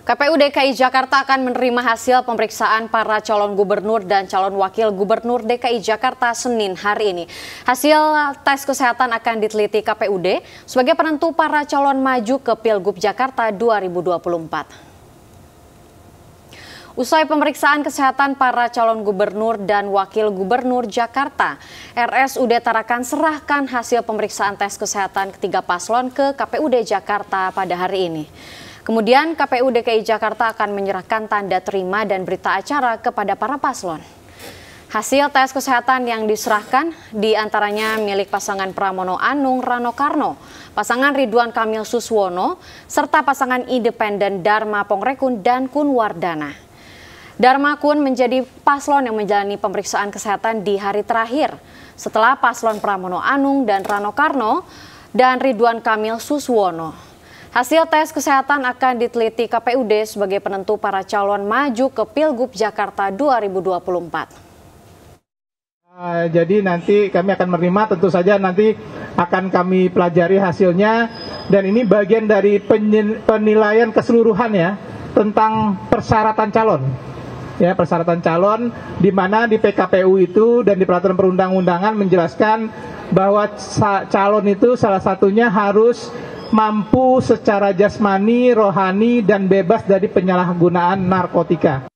KPU DKI Jakarta akan menerima hasil pemeriksaan para calon gubernur dan calon wakil gubernur DKI Jakarta Senin hari ini. Hasil tes kesehatan akan diteliti KPUD sebagai penentu para calon maju ke Pilgub Jakarta 2024. Usai pemeriksaan kesehatan para calon gubernur dan wakil gubernur Jakarta, RSUD Tarakan serahkan hasil pemeriksaan tes kesehatan ketiga paslon ke KPUD Jakarta pada hari ini. Kemudian KPU DKI Jakarta akan menyerahkan tanda terima dan berita acara kepada para paslon. Hasil tes kesehatan yang diserahkan diantaranya milik pasangan Pramono Anung Rano Karno, pasangan Ridwan Kamil Suswono, serta pasangan independen Dharma Pongrekun dan Kunwardana. Dharma Kun menjadi paslon yang menjalani pemeriksaan kesehatan di hari terakhir setelah paslon Pramono Anung dan Rano Karno dan Ridwan Kamil Suswono. Hasil tes kesehatan akan diteliti KPUD sebagai penentu para calon maju ke Pilgub Jakarta 2024. Jadi nanti kami akan menerima, tentu saja nanti akan kami pelajari hasilnya, dan ini bagian dari penilaian keseluruhan ya tentang persyaratan calon. Ya, persyaratan calon di mana di PKPU itu dan di peraturan perundang-undangan menjelaskan bahwa calon itu salah satunya harus mampu secara jasmani, rohani, dan bebas dari penyalahgunaan narkotika.